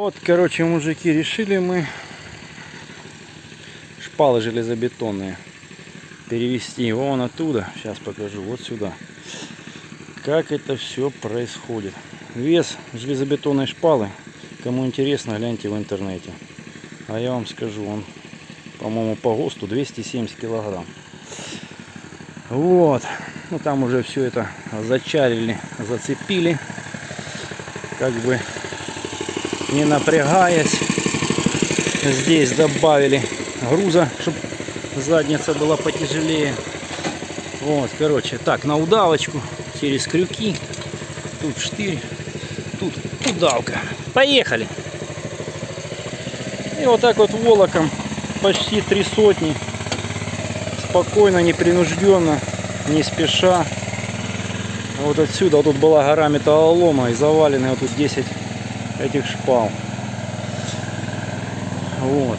Вот, короче, мужики, решили мы шпалы железобетонные перевести вон оттуда, сейчас покажу, вот сюда, как это все происходит. Вес железобетонной шпалы, кому интересно, гляньте в интернете. А я вам скажу, он, по-моему, по ГОСТу 270 килограмм. Вот, ну там уже все это зачарили, зацепили, как бы не напрягаясь. Здесь добавили груза, чтобы задница была потяжелее. Вот, короче, так, на удавочку, через крюки. Тут штырь, тут удавка. Поехали! И вот так вот волоком почти 300. Спокойно, непринужденно, не спеша. Вот отсюда, вот тут была гора металлолома и завалены вот тут 10 этих шпал. Вот.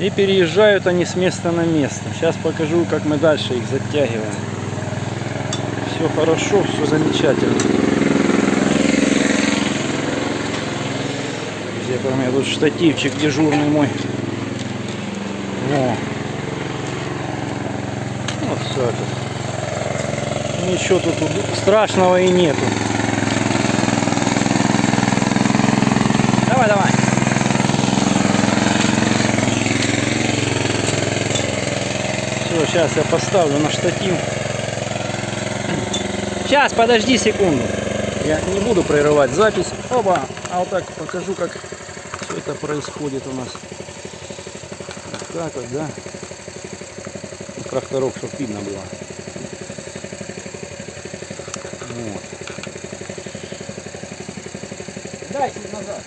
И переезжают они с места на место. Сейчас покажу, как мы дальше их затягиваем. Все хорошо, все замечательно. Где-то у меня тут штативчик дежурный мой. Во. Вот все это. Ничего тут страшного и нету. Давай, давай. Все, сейчас я поставлю на штатив. Сейчас, подожди секунду. Я не буду прерывать запись. Опа! А вот так покажу, как все это происходит у нас. Вот так вот, да? Тракторок, чтобы видно было. Вот. Дайте назад.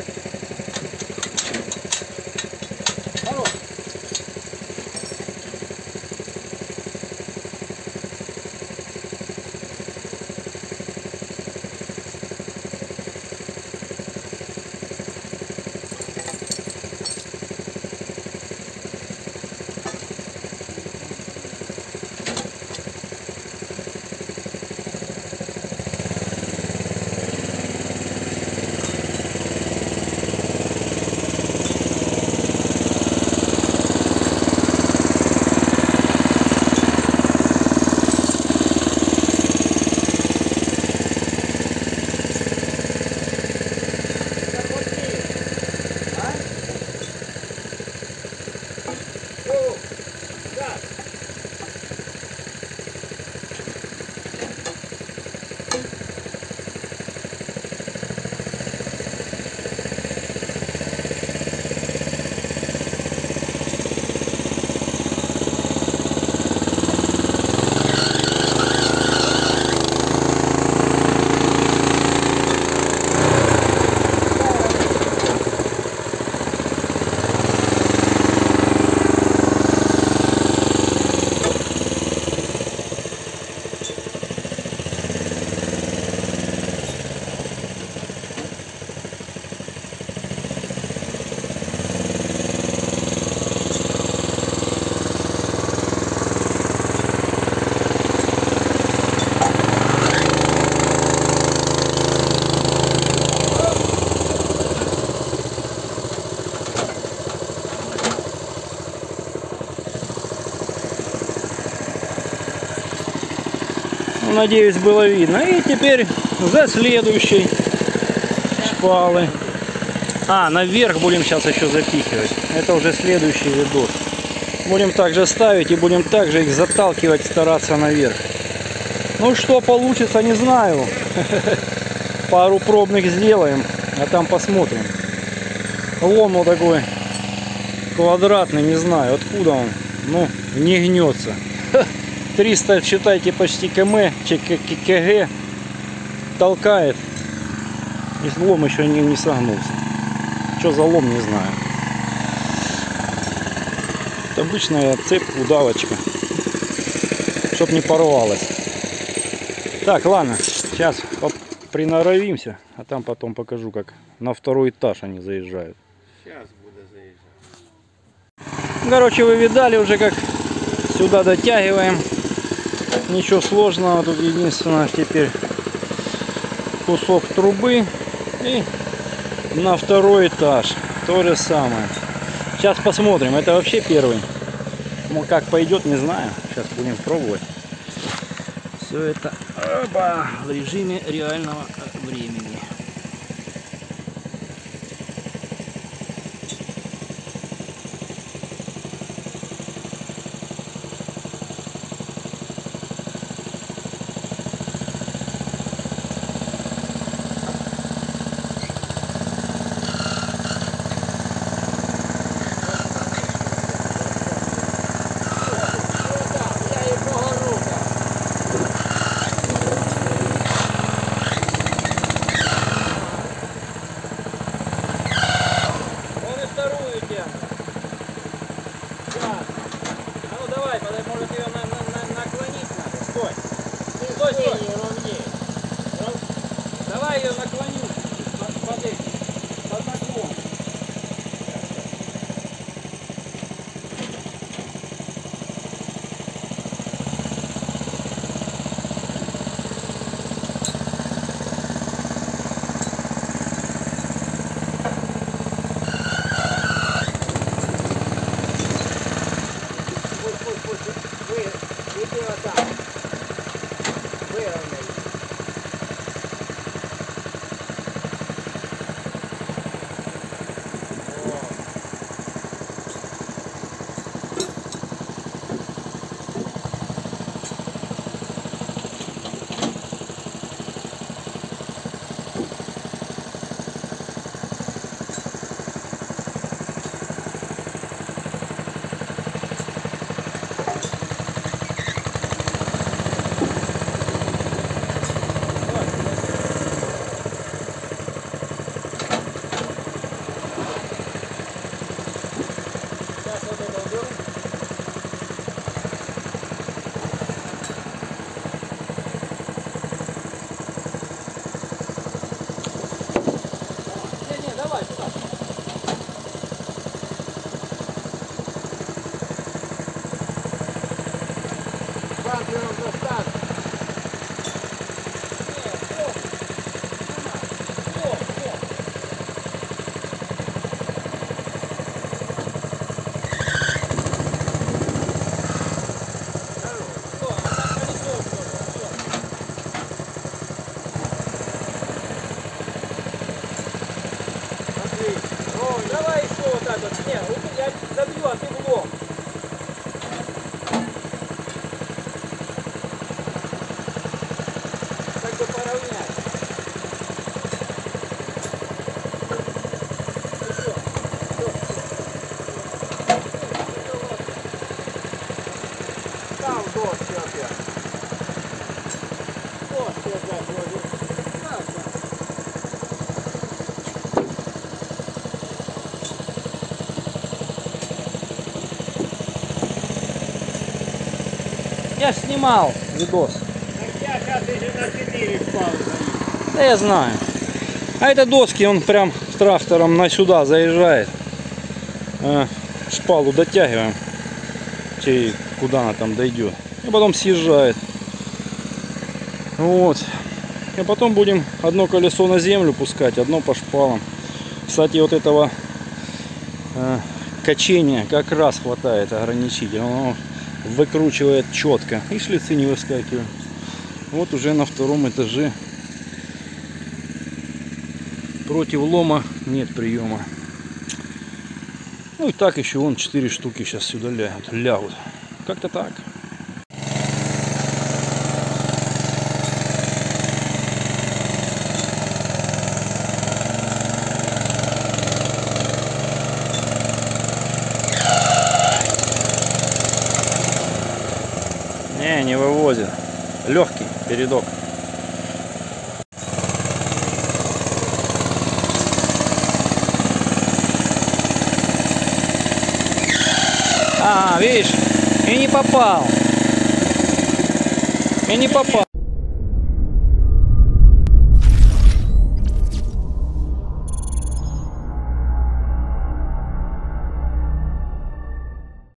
Хорош. Надеюсь, было видно. И теперь за следующей шпалы. А, наверх будем сейчас еще запихивать. Это уже следующий видос. Будем также ставить и будем также их заталкивать, стараться наверх. Ну, что получится, не знаю. Пару пробных сделаем, а там посмотрим. Лом вот такой квадратный, не знаю, откуда он. Ну, не гнется. 300, считайте, почти кг толкает. И лом еще не согнулся. Что за лом, не знаю. Это обычная цепь, удавочка. Чтоб не порвалась. Так, ладно. Сейчас приноровимся. А там потом покажу, как на второй этаж они заезжают. Сейчас буду заезжать. Короче, вы видали уже, как сюда дотягиваем. Ничего сложного, тут единственное теперь кусок трубы И на второй этаж то же самое. Сейчас посмотрим. Это вообще первый. Ну, как пойдет, не знаю. Сейчас будем пробовать. Все это в режиме реального времени. Я снимал видос. Так я сейчас еще на 4 впал. Да я знаю. А это доски, он прям с трактором на сюда заезжает. Шпалу дотягиваем, куда она там дойдет. И потом съезжает. Вот. И потом будем одно колесо на землю пускать, одно по шпалам. Кстати, вот этого качения как раз хватает ограничителя. Оно выкручивает четко. И шлицы не выскакивают. Вот уже на втором этаже. Против лома нет приема. Ну и так еще вон 4 штуки сейчас сюда лягут. Как-то так. Не вывозит. Легкий передок. А, видишь, и не попал. И не попал.